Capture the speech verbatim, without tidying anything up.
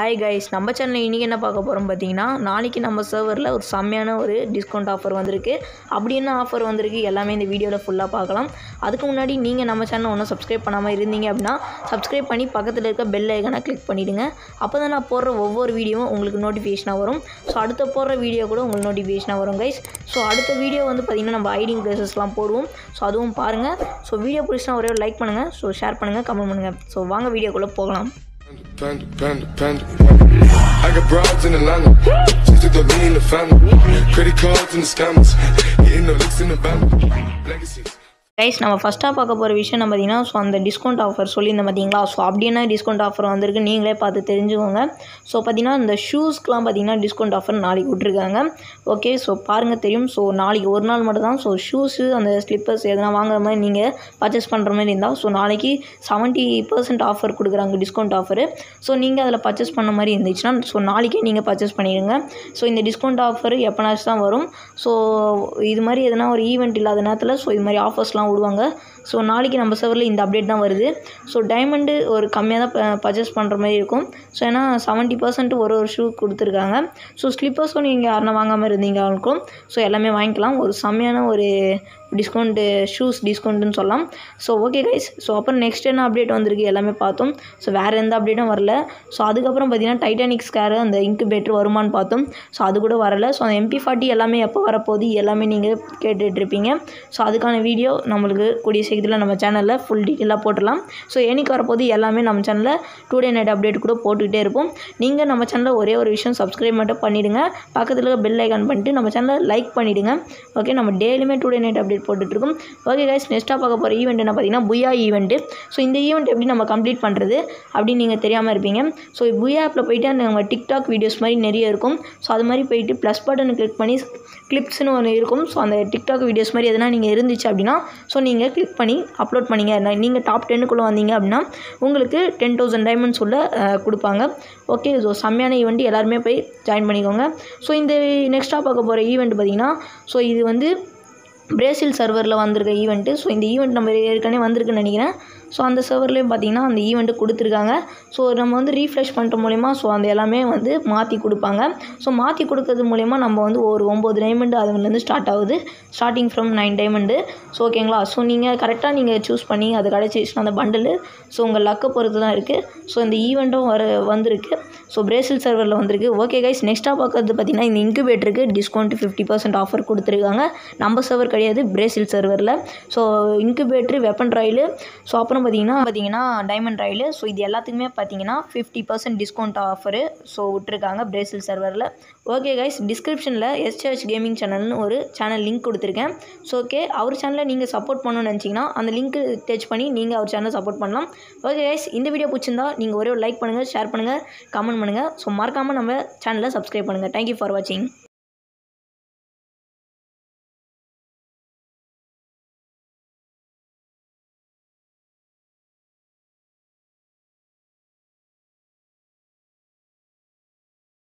Hi guys, நம்ம சேனலில் இன்றைக்கி என்ன பார்க்க போகிறோம் பார்த்தீங்கன்னா, நாளைக்கு நம்ம சர்வரில் ஒரு செம்மையான ஒரு டிஸ்கவுண்ட் ஆஃபர் வந்திருக்கு. அப்படி என்ன ஆஃபர் வந்திருக்கு எல்லாமே இந்த வீடியோவில் ஃபுல்லாக பார்க்கலாம். அதுக்கு முன்னாடி நீங்கள் நம்ம சேனல் ஒன்றும் சப்ஸ்கிரைப் பண்ணாமல் இருந்தீங்க அப்படின்னா சப்ஸ்கிரைப் பண்ணி பக்கத்தில் இருக்க பெல் ஐக்கனை கிளிக் பண்ணிவிடுங்க. அப்போ தான் நான் போடுற ஒவ்வொரு வீடியோவும் உங்களுக்கு நோட்டிஃபிகேஷனாக வரும். ஸோ அடுத்த போடுற வீடியோ கூட உங்களுக்கு நோட்டிஃபிகேஷனாக வரும் கைஸ். ஸோ அடுத்த வீடியோ வந்து பார்த்திங்கன்னா நம்ம ஐடிங் பிளேசஸ்லாம் போடுவோம். ஸோ அதுவும் பாருங்கள். ஸோ வீடியோ பிடிச்சினா ஒரே லைக் பண்ணுங்கள், ஸோ ஷேர் பண்ணுங்கள், கமெண்ட் பண்ணுங்கள். ஸோ வாங்க வீடியோக்குள்ளே போகலாம். Panda, panda, panda, panda. I got broads in Atlanta, just took the lean in the family. Credit cards and the scammers, hitting the licks in the bank. Legacies. Guys, நம்ம ஃபஸ்ட்டாக பார்க்க போகிற விஷயம் நம்ம பார்த்திங்கன்னா, ஸோ அந்த டிஸ்கவுண்ட் ஆஃபர் சொல்லியிருந்தேன் பார்த்தீங்களா. ஸோ அப்படி என்ன டிஸ்கவுண்ட் ஆஃபர் வந்திருக்கு நீங்களே பார்த்து தெரிஞ்சுக்கோங்க. ஸோ பார்த்திங்கன்னா இந்த ஷூஸ்க்கெலாம் பார்த்திங்கன்னா டிஸ்கவுண்ட் ஆஃபர் நாளைக்கு விட்ருக்காங்க. ஓகே, ஸோ பாருங்கள் தெரியும். ஸோ நாளைக்கு ஒரு நாள் மட்டும் தான். ஸோ ஷூஸு அந்த ஸ்லிப்பர்ஸ் எதனா வாங்குற மாதிரி நீங்கள் பர்ச்சேஸ் பண்ணுற மாதிரி இருந்தால் ஸோ நாளைக்கு செவன்ட்டி பர்சன்ட் ஆஃபர் கொடுக்குறாங்க, டிஸ்கவுண்ட் ஆஃபரு. ஸோ நீங்கள் அதில் பர்ச்சேஸ் பண்ண மாதிரி இருந்துச்சுன்னா ஸோ நாளைக்கே நீங்கள் பர்ச்சேஸ் பண்ணிடுங்க. ஸோ இந்த டிஸ்கவுண்ட் ஆஃபர் எப்போனாச்சும் தான் வரும். ஸோ இது மாதிரி எதனா ஒரு ஈவெண்ட் இல்லாத நேரத்தில் ஸோ இது மாதிரி ஆஃபர்ஸ்லாம் விடுவாங்க. ஸோ நாளைக்கு நம்ம சர்வரில் இந்த அப்டேட் தான் வருது. ஸோ டைமண்டு ஒரு கம்மியாக தான் பர்ச்சேஸ் பண்ணுற மாதிரி இருக்கும். ஸோ ஏன்னா செவன்ட்டி பர்சன்ட் ஒரு ஒரு ஷூ கொடுத்துருக்காங்க. ஸோ ஸ்லிப்பர்ஸும் நீங்கள் யாரும் வாங்காமல் இருந்தீங்க அவங்களுக்கும் ஸோ எல்லாமே வாங்கிக்கலாம். ஒரு செம்மையான ஒரு டிஸ்கவுண்ட்டு, ஷூஸ் டிஸ்கவுண்ட்டுன்னு சொல்லலாம். ஸோ ஓகே கைஸ், ஸோ அப்புறம் நெக்ஸ்ட் என்ன அப்டேட் வந்திருக்கு எல்லாமே பார்த்தோம். ஸோ வேறு எந்த அப்டேட்டும் வரல. ஸோ அதுக்கப்புறம் பார்த்திங்கன்னா டைட்டானிக் ஸ்கேரு அந்த இன்குபேட்டர் வருமானு பார்த்தோம். ஸோ அது கூட வரலை. ஸோ அந்த எம்பி ஃபார்ட்டி எல்லாமே எப்போ வரப்போகுது எல்லாமே நீங்கள் கேட்டுட்ருப்பீங்க. ஸோ அதுக்கான வீடியோ நம்மளுக்கு கூடிய சீக்கிரத்தில் நம்ம சேனலில் ஃபுல் டீட்டெயிலாக போட்டுடலாம். ஸோ என்னைக்கு வரப்போகுது எல்லாமே நம்ம சேனலில் டூ டே நைட் அப்டேட் கூட போட்டுக்கிட்டே இருப்போம். நீங்கள் நம்ம சேனலில் ஒரே ஒரு விஷயம் சப்ஸ்கிரைப் மட்டும் பண்ணிவிடுங்க, பக்கத்தில் இருக்க பெல் ஐக்கான் பண்ணிட்டு நம்ம சேனலில் லைக் பண்ணிவிடுங்க. ஓகே, நம்ம டெய்லியுமே டூ டே நைட் அப்டேட் போட்டுட்டு இருக்கும். ஓகே கைஸ், நெக்ஸ்ட்டாக பார்க்க போகிற ஈவெண்ட் என்ன பார்த்தீங்கன்னா புயா ஈவெண்ட்டு. ஸோ இந்த ஈவெண்ட் எப்படி நம்ம கம்ப்ளீட் பண்ணுறது அப்படின்னு நீங்கள் தெரியாமல் இருப்பீங்க. ஸோ புயா ஆப்பில் போய்ட்டு நம்ம டிக்டாக் வீடியோஸ் மாதிரி நிறைய இருக்கும். ஸோ அது மாதிரி போய்ட்டு ப்ளஸ் பட்டன் கிளிக் பண்ணி கிளிப்ஸ்னு ஒன்று இருக்கும். ஸோ அந்த டிக்டாக் வீடியோஸ் மாதிரி எதனா நீங்கள் இருந்துச்சு அப்படின்னா ஸோ நீங்கள் கிளிக் பண்ணி அப்லோட் பண்ணிங்க. நீங்கள் டாப் டென்னுக்குள்ளே வந்தீங்க அப்படின்னா உங்களுக்கு டென் தௌசண்ட் டைமண்ட்ஸ் உள்ள கொடுப்பாங்க. ஓகே, ஸோ செம்மையான ஈவெண்ட், எல்லாருமே போய் ஜாயின் பண்ணிக்கோங்க. ஸோ இந்த நெக்ஸ்ட்டாக பார்க்க போகிற ஈவெண்ட் பார்த்திங்கன்னா ஸோ இது வந்து பிரேசில் சர்வரில் வந்திருக்க ஈவெண்ட்டு. ஸோ இந்த ஈவெண்ட் நம்ம ஏற்கனவே வந்திருக்குன்னு நினைக்கிறேன். ஸோ அந்த சர்வர்லேயும் பார்த்திங்கன்னா அந்த ஈவெண்ட்டு கொடுத்துருக்காங்க. ஸோ நம்ம வந்து ரீஃப்ரெஷ் பண்ணுற மூலிமா ஸோ அந்த எல்லாமே வந்து மாற்றி கொடுப்பாங்க. ஸோ மாற்றி கொடுக்கறது மூலிமா நம்ம வந்து ஒரு ஒம்பது டைமண்டு அதுலேருந்து ஸ்டார்ட் ஆகுது, starting from nine diamond. So ஓகேங்களா, ஸோ நீங்கள் கரெக்டாக நீங்கள் சூஸ் பண்ணி அது கிடச்சிச்சுன்னா அந்த பண்டலு ஸோ உங்கள் லக்கை பொறுத்து தான் இருக்குது. ஸோ இந்த ஈவெண்ட்டும் வர வந்திருக்கு. ஸோ பிரேசில் சர்வரில் வந்திருக்கு. ஓகே கைஸ், நெக்ஸ்ட்டாக பார்க்குறது பார்த்திங்கன்னா இந்த இன்குபேட்டருக்கு டிஸ்கவுண்ட் ஃபிஃப்டி பர்சன்ட் ஆஃபர் கொடுத்துருக்காங்க. நம்ம சர்வர் கிடையாது, பிரேசில் சர்வரில். So incubator, weapon royale, so அப்புறம் பார்த்தீங்கன்னா பார்த்தீங்கன்னா டைமண்ட் ராயிலு. ஸோ இது எல்லாத்துக்குமே பார்த்தீங்கன்னா fifty percent discount offer so விட்டுருக்காங்க பிரேசில் சர்வரில். ஓகே கைஸ், டிஸ்கிரிப்ஷனில் எஸ்ஹெச் கேமிங் சேனல்னு ஒரு சேனல் லிங்க் கொடுத்துருக்கேன். ஸோ ஓகே, அவர் சேனலில் நீங்கள் சப்போர்ட் பண்ணணும்னு நினச்சிங்கன்னா அந்த லிங்க்கு டச் பண்ணி நீங்கள் அவர் சேனலை சப்போர்ட் பண்ணலாம். ஓகே கைஸ், இந்த வீடியோ பிடிச்சிருந்தா நீங்கள் ஒரே ஒரு லைக் பண்ணுங்கள், ஷேர் பண்ணுங்கள், கமெண்ட் பண்ணுங்கள். ஸோ மறக்காமல் நம்ம சேனலை சப்ஸ்கிரைப் பண்ணுங்கள். தேங்க்யூ ஃபார் வாட்சிங்.